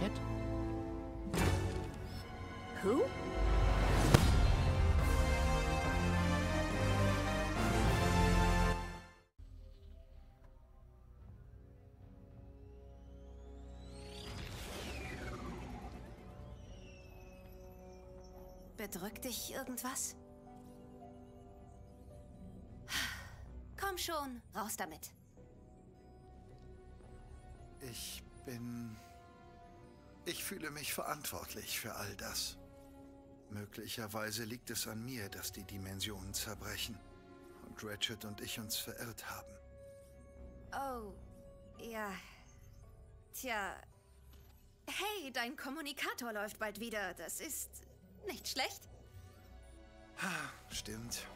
Ratchet? Who? Bedrückt dich irgendwas? Komm schon, raus damit. Ich fühle mich verantwortlich für all das. Möglicherweise liegt es an mir, dass die Dimensionen zerbrechen und Ratchet und ich uns verirrt haben. Oh, ja. Tja. Hey, dein Kommunikator läuft bald wieder. Das ist nicht schlecht. Stimmt.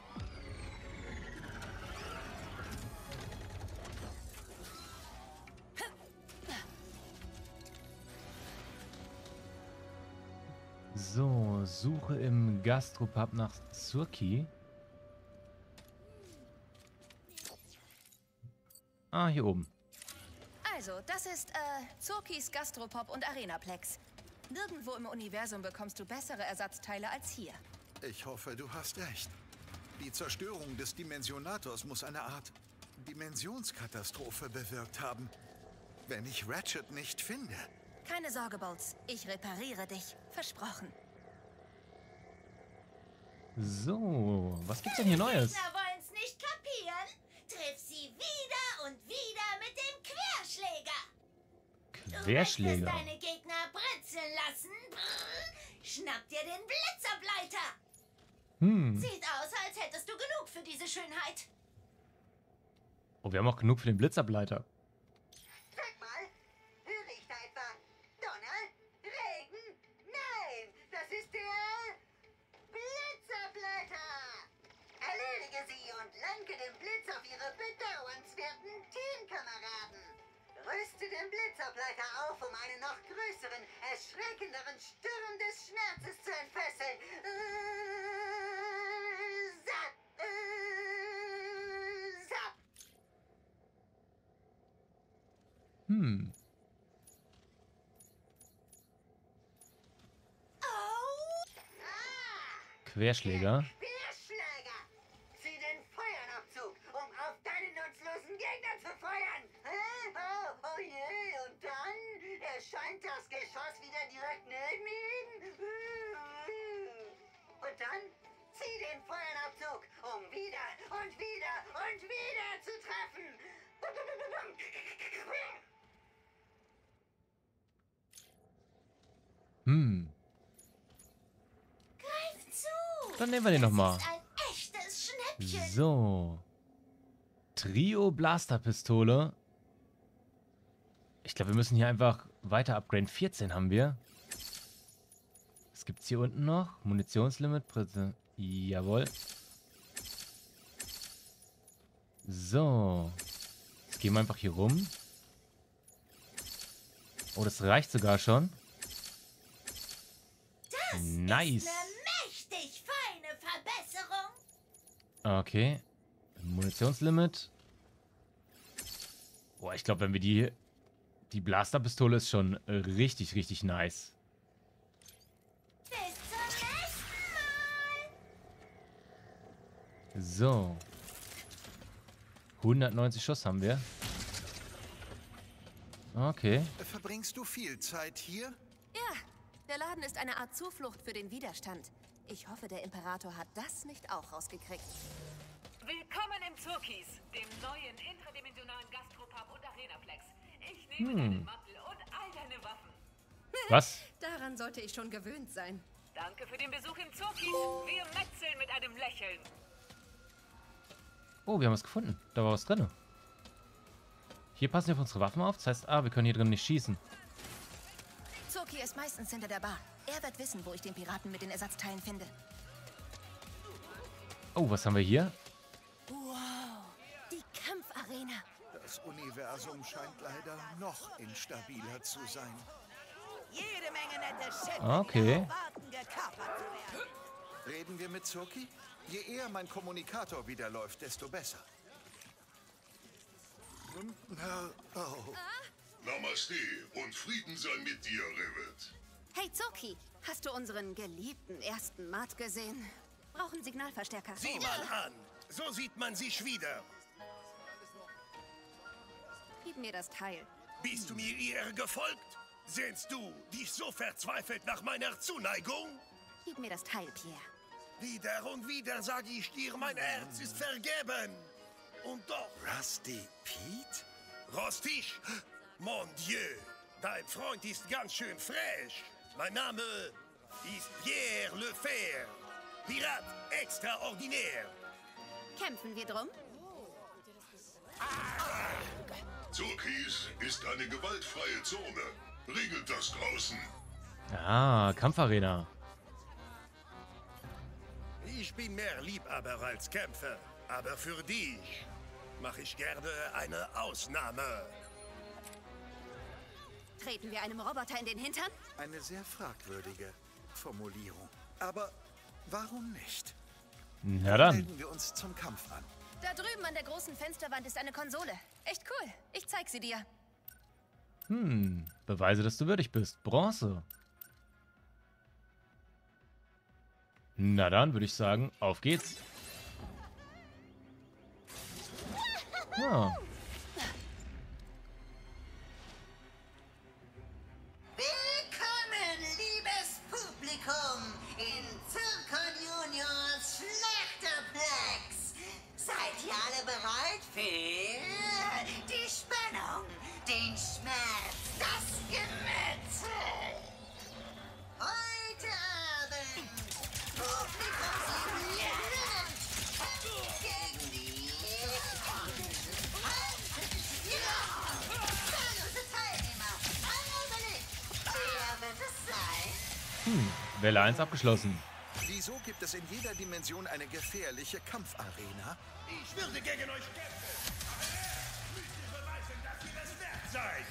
So, Suche im Gastropub nach Zirki. Ah, hier oben. Also, das ist Zirkis Gastropub und Arenaplex. Nirgendwo im Universum bekommst du bessere Ersatzteile als hier. Ich hoffe, du hast recht. Die Zerstörung des Dimensionators muss eine Art Dimensionskatastrophe bewirkt haben. Wenn ich Ratchet nicht finde... Keine Sorge, Bolz. Ich repariere dich. Versprochen. So, was gibt's denn hier Neues? Die Gegner wollen's nicht kapieren. Triff sie wieder und wieder mit dem Querschläger. Querschläger? Du möchtest deine Gegner britzeln lassen? Schnapp dir den Blitzerbleiter. Sieht aus, als hättest du genug für diese Schönheit. Oh, wir haben auch genug für den Blitzerbleiter. Den Blitzerbleiter auf, um einen noch größeren, erschreckenderen Sturm des Schmerzes zu entfesseln. Querschläger. Dann nehmen wir den nochmal. So. Trio Blasterpistole. Ich glaube, wir müssen hier einfach weiter upgraden. 14 haben wir. Was gibt's hier unten noch? Munitionslimit. Jawohl. So. Jetzt gehen wir einfach hier rum. Oh, das reicht sogar schon. Nice. Okay. Munitionslimit. Boah, ich glaube, wenn wir die Blasterpistole ist schon richtig, richtig nice. Bis zum nächsten Mal. So. 190 Schuss haben wir. Okay. Verbringst du viel Zeit hier? Ja. Der Laden ist eine Art Zuflucht für den Widerstand. Ich hoffe, der Imperator hat das nicht auch rausgekriegt. Willkommen im Zirkis, dem neuen intradimensionalen Gastropub und Arenaplex. Ich nehme deinen Mantel und all deine Waffen. Was? Daran sollte ich schon gewöhnt sein. Danke für den Besuch im Zirkis. Wir metzeln mit einem Lächeln. Oh, wir haben was gefunden. Da war was drin. Hier passen wir auf unsere Waffen auf. Das heißt, wir können hier drin nicht schießen. Zirki ist meistens hinter der Bar. Er wird wissen, wo ich den Piraten mit den Ersatzteilen finde. Oh, was haben wir hier? Wow, die Kampfarena. Das Universum scheint leider noch instabiler zu sein. Jede Menge nette Schiffe, die auf Warten gekapert werden. Reden wir mit Zirki? Je eher mein Kommunikator wieder läuft, desto besser. Oh. Namaste und Frieden sei mit dir, Rivet. Hey Zoki, hast du unseren geliebten ersten Mart gesehen? Brauchen Signalverstärker. Sieh mal an! So sieht man sich wieder. Gib mir das Teil. Bist du mir ihr gefolgt? Sehnst du dich so verzweifelt nach meiner Zuneigung? Gib mir das Teil, Pierre. Wieder und wieder sage ich dir, mein Herz ist vergeben. Und doch... Rusty Pete? Rostig? Mon Dieu, dein Freund ist ganz schön frech. Mein Name ist Pierre Lefebvre, Pirat extraordinär. Kämpfen wir drum? Zirkis ist eine gewaltfreie Zone. Regelt das draußen. Ah, Kampfarena. Ich bin mehr Liebhaber als Kämpfer. Aber für dich mache ich gerne eine Ausnahme. Treten wir einem Roboter in den Hintern? Eine sehr fragwürdige Formulierung. Aber warum nicht? Na dann. Melden wir uns zum Kampf an. Da drüben an der großen Fensterwand ist eine Konsole. Echt cool. Ich zeig sie dir. Hm, beweise, dass du würdig bist. Bronze. Na dann würde ich sagen, auf geht's. Ja. Willkommen, liebes Publikum, in Zirkon Juniors Schlachterplex. Seid ihr alle bereit für die Spannung, den Schmerz, das Gemetzel? Heute Abend, Publikum gegen die... Welle 1 abgeschlossen. Wieso gibt es in jeder Dimension eine gefährliche Kampfarena? Ich würde gegen euch kämpfen. Müsst ihr beweisen, dass ihr das wert seid.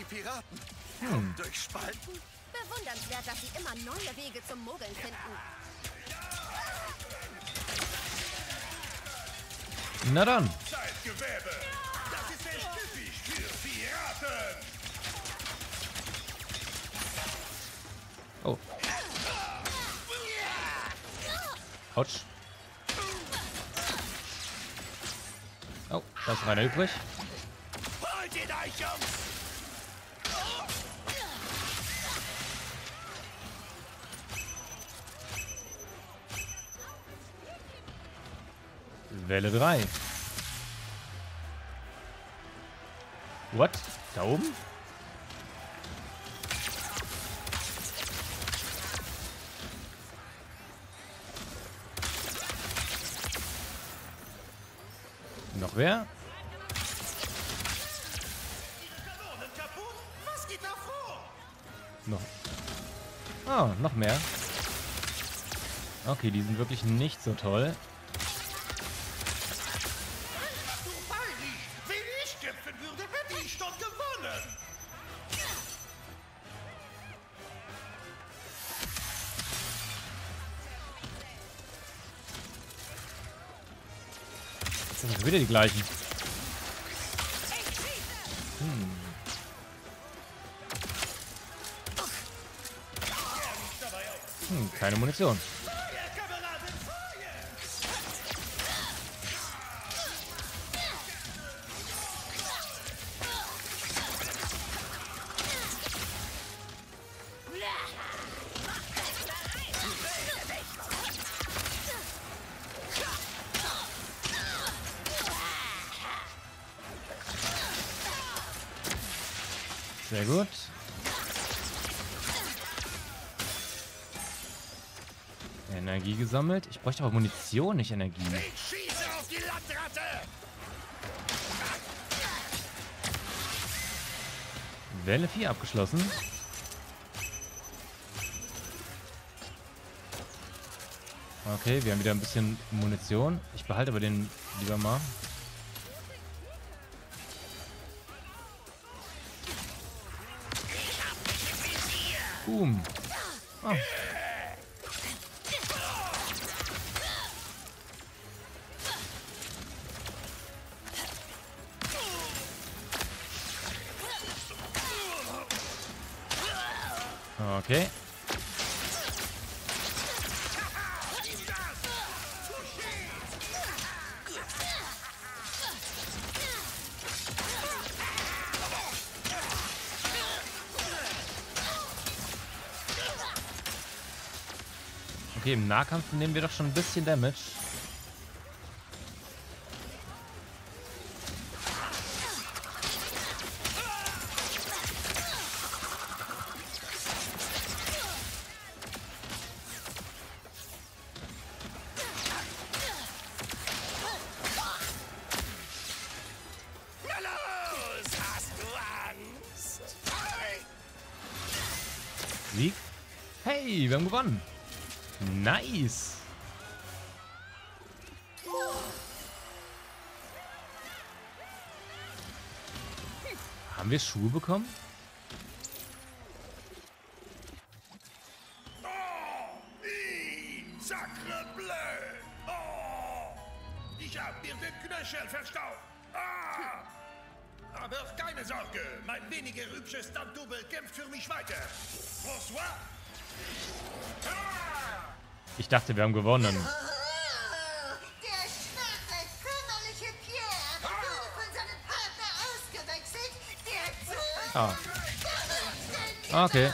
Die Piraten durch Spalten? Bewundernswert, dass sie immer neue Wege zum Mogeln finden. Na dann. Zeitgewebe. Das ist echt typisch für Piraten. Oh. Autsch. Oh, da ist noch einer übrig. Welle 3. What? Da oben? Noch wer? Noch. Ah, noch mehr. Okay, die sind wirklich nicht so toll. Wieder die gleichen. Keine Munition. Sehr gut. Energie gesammelt. Ich bräuchte aber Munition, nicht Energie. Ich schieße auf die Landratte! Welle 4 abgeschlossen. Okay, wir haben wieder ein bisschen Munition. Ich behalte aber den lieber mal. Boom. Oh. Okay. Okay, im Nahkampf nehmen wir doch schon ein bisschen Damage. Sieg. Hey, wir haben gewonnen. Nice. Haben wir Schuhe bekommen? Ich habe mir den Knöchel verstaucht. Aber keine Sorge, mein weniger hübsches Stunt-Double kämpft für mich weiter. Ich dachte, wir haben gewonnen. Der schwache, kümmerliche Pierre wurde von seinem Partner ausgewechselt, der zu... Okay.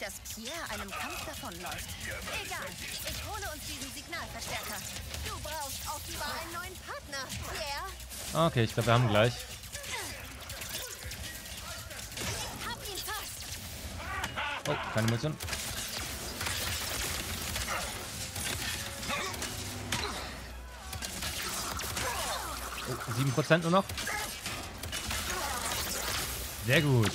Dass Pierre einem Kampf davonläuft. Egal, ich hole uns diesen Signalverstärker. Du brauchst offenbar einen neuen Partner, Pierre. Okay, ich glaube, wir haben gleich. Hab ihn fast. Oh, keine Munition. Oh, 7% nur noch. Sehr gut.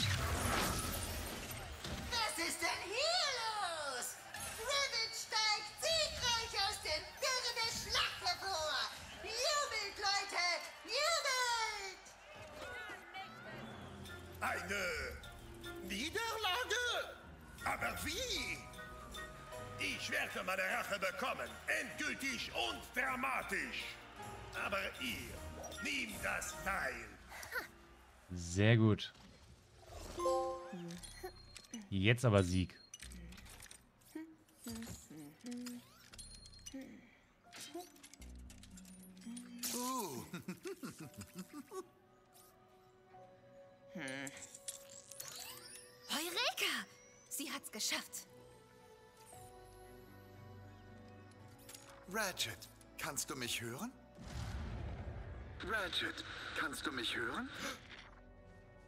Ich werde meine Rache bekommen, endgültig und dramatisch. Aber ihr, nehmt das teil. Sehr gut. Jetzt aber Sieg. Heureka! Sie hat's geschafft. Ratchet, kannst du mich hören? Ratchet, kannst du mich hören?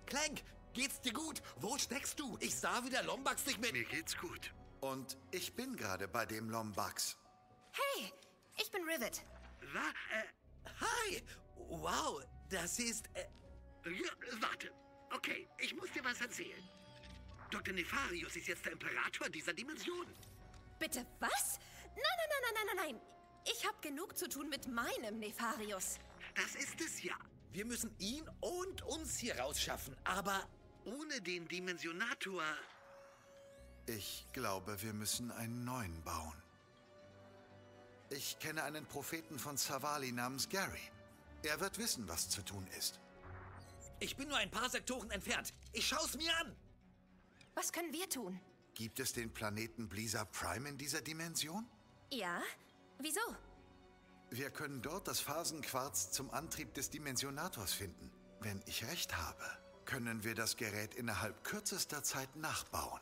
Clank, geht's dir gut? Wo steckst du? Ich sah, wie der Lombax dich mit... Mir geht's gut. Und ich bin gerade bei dem Lombax. Hey, ich bin Rivet. Hi! Wow, das ist... Ja, warte. Okay, ich muss dir was erzählen. Dr. Nefarius ist jetzt der Imperator dieser Dimension. Bitte was? Nein. Ich habe genug zu tun mit meinem Nefarius. Das ist es ja. Wir müssen ihn und uns hier rausschaffen, aber ohne den Dimensionator... Ich glaube, wir müssen einen neuen bauen. Ich kenne einen Propheten von Savali namens Gary. Er wird wissen, was zu tun ist. Ich bin nur ein paar Sektoren entfernt. Ich schau's mir an. Was können wir tun? Gibt es den Planeten Blisa Prime in dieser Dimension? Ja, wieso? Wir können dort das Phasenquarz zum Antrieb des Dimensionators finden. Wenn ich recht habe, können wir das Gerät innerhalb kürzester Zeit nachbauen.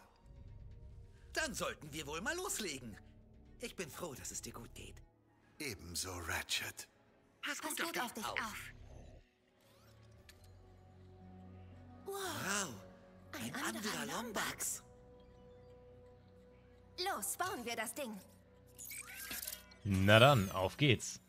Dann sollten wir wohl mal loslegen. Ich bin froh, dass es dir gut geht. Ebenso, Ratchet. Pass gut auf dich auf. Wow, ein anderer Lombax. Los, bauen wir das Ding. Na dann, auf geht's.